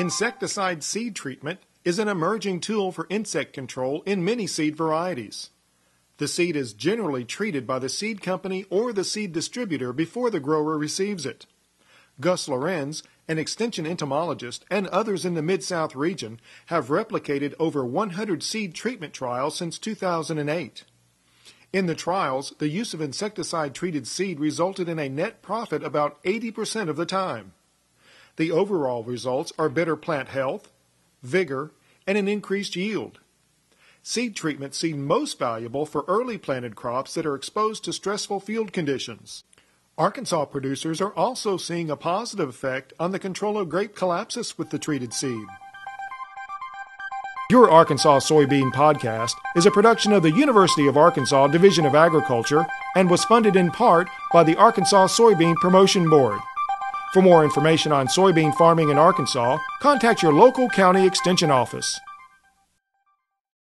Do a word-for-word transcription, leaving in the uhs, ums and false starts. Insecticide seed treatment is an emerging tool for insect control in many seed varieties. The seed is generally treated by the seed company or the seed distributor before the grower receives it. Gus Lorenz, an extension entomologist, and others in the Mid-South region have replicated over one hundred seed treatment trials since two thousand eight. In the trials, the use of insecticide-treated seed resulted in a net profit about eighty percent of the time. The overall results are better plant health, vigor, and an increased yield. Seed treatments seem most valuable for early planted crops that are exposed to stressful field conditions. Arkansas producers are also seeing a positive effect on the control of grape colapsis with the treated seed. Your Arkansas Soybean Podcast is a production of the University of Arkansas Division of Agriculture and was funded in part by the Arkansas Soybean Promotion Board. For more information on soybean farming in Arkansas, contact your local county extension office.